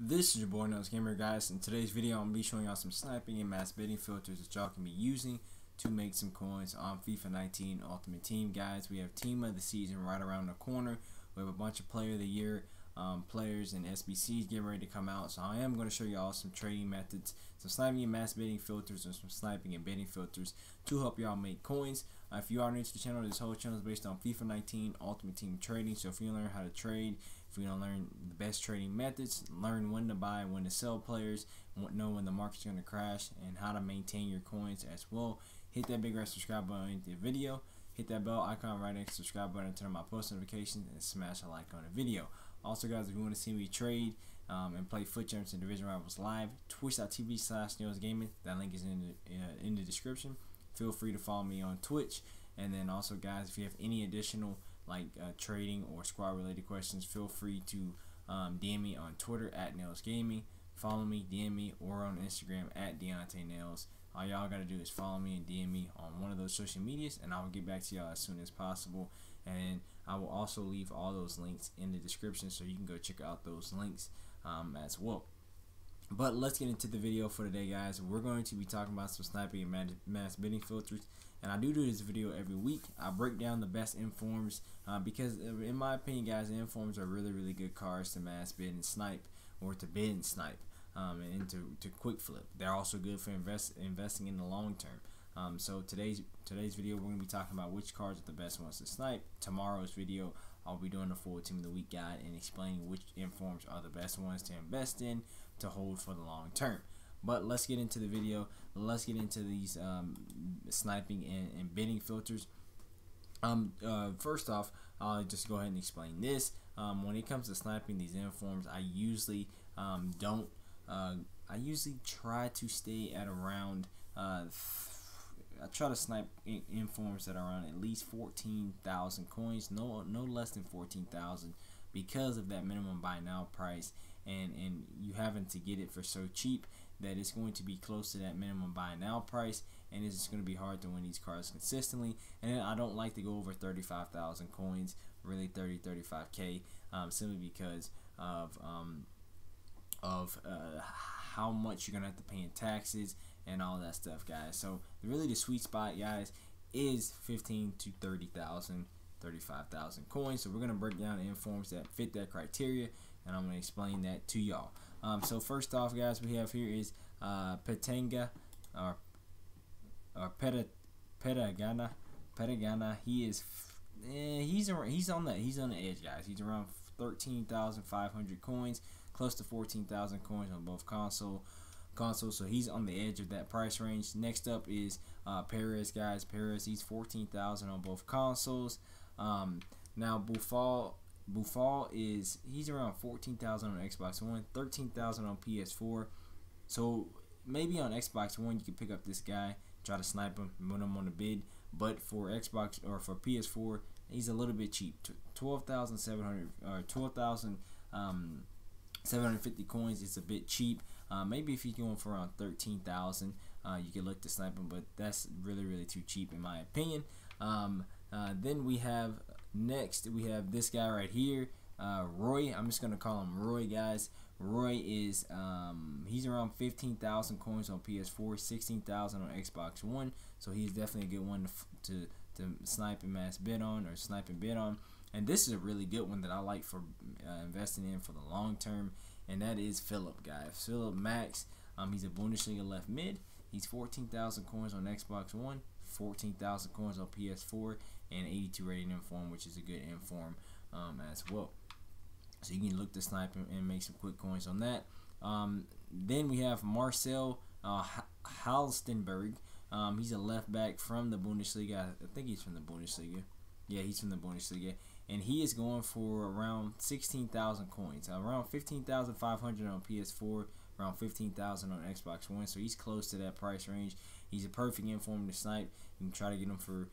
This is your boy Nails Gamer, guys. In today's video, I'm going to be showing y'all some sniping and mass bidding filters that y'all can be using to make some coins on FIFA 19 Ultimate Team, guys. We have Team of the Season right around the corner. We have a bunch of Player of the Year players and SBCs getting ready to come out. So I am going to show y'all some trading methods, some sniping and mass bidding filters, and some sniping and bidding filters to help y'all make coins. If you are new to the channel, this whole channel is based on FIFA 19 Ultimate Team trading. So if you learn how to trade, if you don't learn the best trading methods, learn when to buy, when to sell players, know when the market's going to crash, and how to maintain your coins as well, hit that big red subscribe button in the video, hit that bell icon right next to the subscribe button, turn on my post notifications, and smash a like on the video. Also, guys, if you want to see me trade and play FUT Champs and Division Rivals live, twitch.tv/nailsgaming, that link is in the description. Feel free to follow me on Twitch. And then also, guys, if you have any additional trading or squad related questions, feel free to DM me on Twitter at Nails Gaming, follow me, DM me, or on Instagram at Deontay Nails. All y'all gotta do is follow me and DM me on one of those social medias, and I will get back to y'all as soon as possible. And I will also leave all those links in the description, so you can go check out those links as well. But let's get into the video for today, guys. We're going to be talking about some sniping and mass bidding filters. And I do this video every week. I break down the best informs because, in my opinion, guys, informs are really good cards to mass bid and snipe, or to bid and snipe, and to quick flip. They're also good for investing in the long term. So today's video, we're gonna be talking about which cards are the best ones to snipe. Tomorrow's video, I'll be doing a full Team of the Week guide and explaining which informs are the best ones to invest in, to hold for the long term. But let's get into the video. Let's get into these sniping and bidding filters. First off, I'll just go ahead and explain this. When it comes to sniping these informs, I usually try to stay at around I try to snipe informs that are around at least 14,000 coins, no less than 14,000, because of that minimum buy now price, and you having to get it for so cheap that it's going to be close to that minimum buy now price, and it's just going to be hard to win these cards consistently. And then I don't like to go over 35,000 coins, really 35k, simply because of how much you're gonna have to pay in taxes and all that stuff, guys. So really the sweet spot, guys, is 15 to 30,000, 35,000 coins. So we're gonna break down informs that fit that criteria, and I'm gonna explain that to y'all. So first off, guys, we have here is Petagna, or Petagna. He is he's on the edge, guys. He's around 13,500 coins, close to 14,000 coins on both consoles, so he's on the edge of that price range. Next up is Perez, guys. Perez, he's 14,000 on both consoles. Now Boufal is, he's around 14,000 on Xbox One, 13,000 on PS4. So maybe on Xbox One you can pick up this guy, try to snipe him, put him on the bid. But for Xbox, or for PS4, he's a little bit cheap, 12,700 or 12,750 coins. It's a bit cheap. Maybe if you're going for around 13,000, you can look to snipe him, but that's really too cheap in my opinion. Then we have, next we have this guy right here, Roy. I'm just gonna call him Roy, guys. Roy is he's around 15,000 coins on PS4, 16,000 on Xbox One. So he's definitely a good one to snipe and mass bid on, or snipe and bid on. And this is a really good one that I like for investing in for the long term, and that is Philippe, guys. Philippe Max. He's a Bundesliga left mid. He's 14,000 coins on Xbox One, 14,000 coins on PS4, and 82 rating inform, which is a good inform as well. So you can look to snipe and make some quick coins on that. Then we have Marcel Halstenberg. He's a left back from the Bundesliga. I think he's from the Bundesliga. Yeah, he's from the Bundesliga, and he is going for around 16,000 coins, around 15,500 on PS4, around 15,000 on Xbox One. So he's close to that price range. He's a perfect inform to snipe. You can try to get him for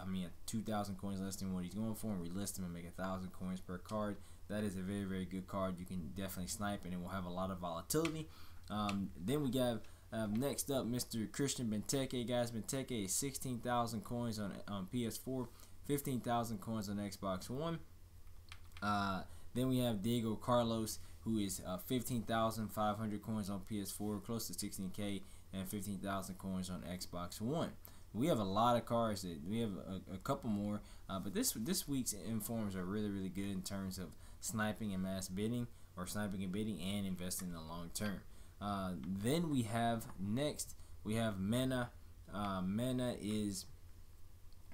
I mean 2,000 coins less than what he's going for, and relist him and make 1,000 coins per card. That is a very good card. You can definitely snipe, and it will have a lot of volatility. Then we have next up, Mr. Christian Benteke, guys. Benteke is 16,000 coins on PS4, 15,000 coins on Xbox One. Then we have Diego Carlos, who is 15,500 coins on PS4, close to 16K, and 15,000 coins on Xbox One. We have a lot of cards. That we have a couple more, but this week's informs are really good in terms of sniping and mass bidding, or sniping and bidding and investing in the long term. Then we have next, we have Mena. Mena is,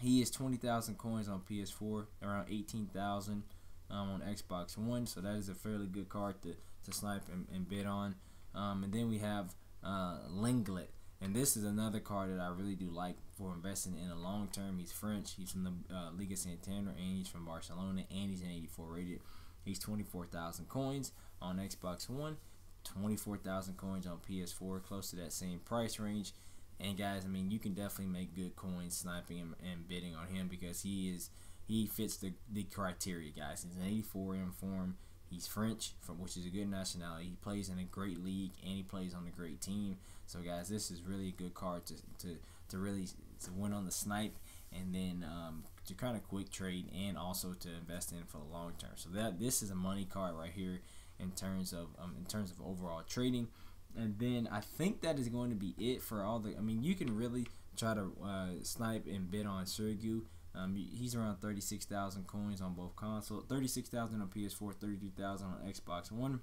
he is 20,000 coins on PS4, around 18,000 on Xbox One. So that is a fairly good card to snipe and bid on. And then we have Lenglet. And this is another card that I really do like for investing in the long term. He's French. He's from the Liga Santander, and he's from Barcelona, and he's an 84 rated. He's 24,000 coins on Xbox One, 24,000 coins on PS4, close to that same price range. And guys, I mean, you can definitely make good coins sniping and bidding on him, because he fits the criteria, guys. He's an 84 in form. He's French, which is a good nationality. He plays in a great league, and he plays on a great team. So, guys, this is really a good card to really win on the snipe, and then to kind of quick trade, and also to invest in for the long term. So that this is a money card right here in terms of overall trading. And then I think that is going to be it for all the. I mean, you can really try to snipe and bid on Sergu. He's around 36,000 coins on both consoles, 36,000 on PS4, 33,000 on Xbox One,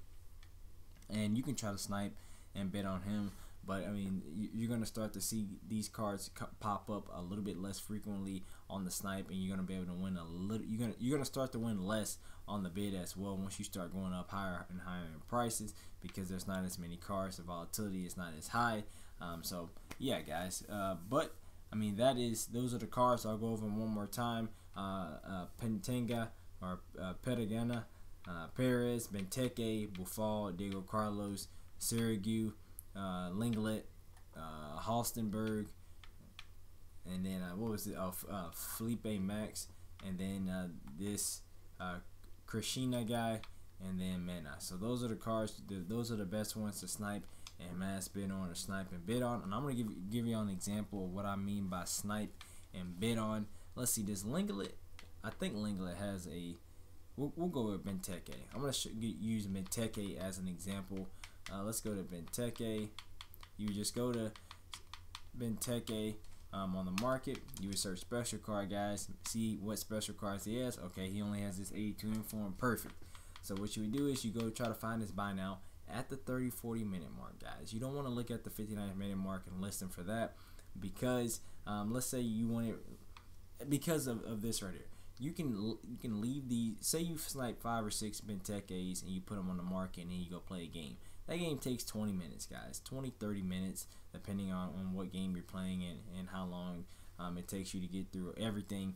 and you can try to snipe and bid on him. But I mean, you're going to start to see these cards pop up a little bit less frequently on the snipe, and you're going to be able to win a little. You're going to start to win less on the bid as well once you start going up higher and higher in prices, because there's not as many cards. The volatility is not as high. So yeah, guys. But I mean, those are the cards. I'll go over them one more time. Petagna, or Petagna, Perez, Benteke, Boufal, Diego Carlos, Sirigu, Lenglet, Halstenberg, and then what was it? Philippe Max, and then this Christian guy, and then Mena. So those are the cards. Those are the best ones to snipe and mass bid on, or snipe and bid on. And I'm going to give you an example of what I mean by snipe and bid on. Let's see, this Lenglet, I think Lenglet has a, we'll go with Benteke. I'm going to use Benteke as an example. Let's go to Benteke. You just go to Benteke on the market. You would search special card, guys. See what special cards he has. Okay, he only has this 82 in form. Perfect. So what you would do is you go try to find this buy now at the 30-40 minute mark, guys. You don't want to look at the 59 minute mark and list them for that, because let's say you want it because of this right here. You can leave the, say you snipe 5 or 6 Bentekes and you put them on the market, and then you go play a game. That game takes 20 minutes, guys, 20-30 minutes, depending on what game you're playing and how long it takes you to get through everything.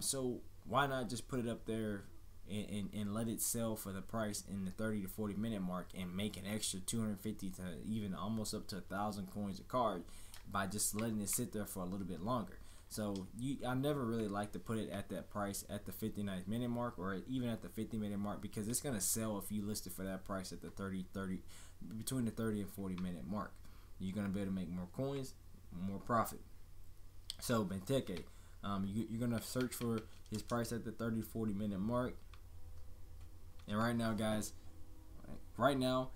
So why not just put it up there and let it sell for the price in the 30 to 40 minute mark, and make an extra 250 to even almost up to 1,000 coins a card by just letting it sit there for a little bit longer. So I never really like to put it at that price at the 59th minute mark, or even at the 50 minute mark, because it's going to sell if you list it for that price at the between the 30 and 40 minute mark. You're going to be able to make more coins, more profit. So Benteke, you're going to search for his price at the 30 to 40 minute mark. And right now, guys, right now,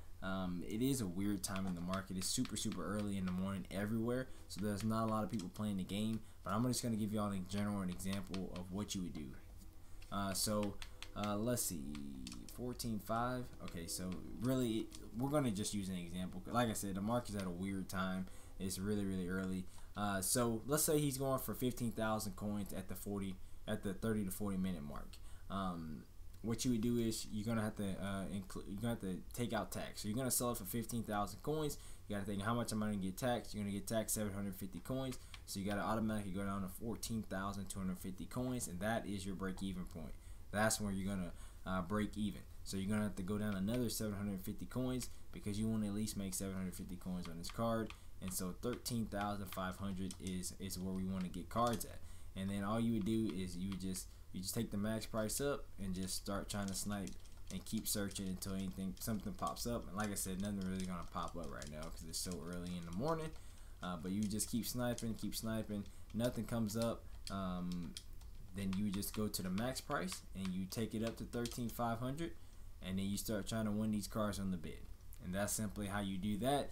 it is a weird time in the market. It's super early in the morning everywhere, so there's not a lot of people playing the game. But I'm just going to give y'all in general an example of what you would do. Let's see, 14.5. Okay, so really, we're going to just use an example. Like I said, the market's at a weird time. It's really early. So let's say he's going for 15,000 coins at the 30 to 40 minute mark. What you would do is you're gonna have to take out tax. So you're gonna sell it for 15,000 coins. You gotta think, how much am I gonna get taxed? You're gonna get taxed 750 coins. So you gotta automatically go down to 14,250 coins, and that is your break-even point. That's where you're gonna break even. So you're gonna have to go down another 750 coins, because you want to at least make 750 coins on this card. And so 13,500 is where we want to get cards at. And then all you would do is you just take the max price up and just start trying to snipe and keep searching until something pops up. And like I said, nothing really gonna pop up right now because it's so early in the morning. But you just keep sniping. Nothing comes up. Then you just go to the max price and you take it up to 13,500, and then you start trying to win these cards on the bid. And that's simply how you do that.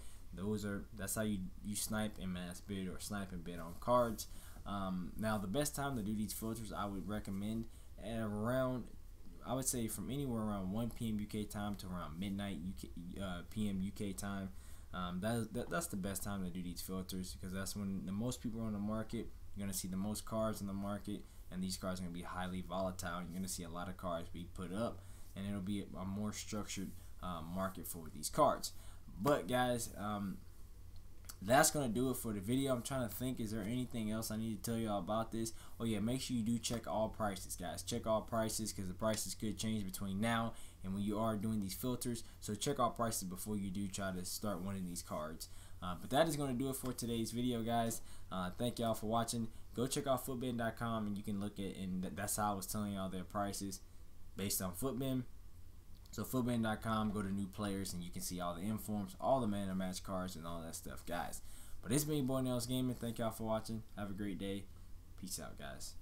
That's how you snipe and mass bid, or snipe and bid on cards. Now the best time to do these filters, I would recommend at around, I would say from anywhere around 1 p.m. UK time to around midnight p.m. UK time. That's the best time to do these filters, because that's when the most people are on the market. You're going to see the most cards in the market, and these cards are going to be highly volatile. You're going to see a lot of cards be put up, and it'll be a more structured market for these cards. But guys, that's going to do it for the video. I'm trying to think, is there anything else I need to tell y'all about this? Oh yeah, make sure you do check all prices, guys. Check all prices, because the prices could change between now and when you are doing these filters. So check all prices before you do try to start winning these cards. But that is going to do it for today's video, guys. Thank y'all for watching. Go check out Futbin.com, and you can look at, and that's how I was telling y'all their prices based on Futbin. So Futbin.com, go to new players, and you can see all the informs, all the man of match cards, and all that stuff, guys. But it's been your boy Nails Gaming. Thank y'all for watching. Have a great day. Peace out, guys.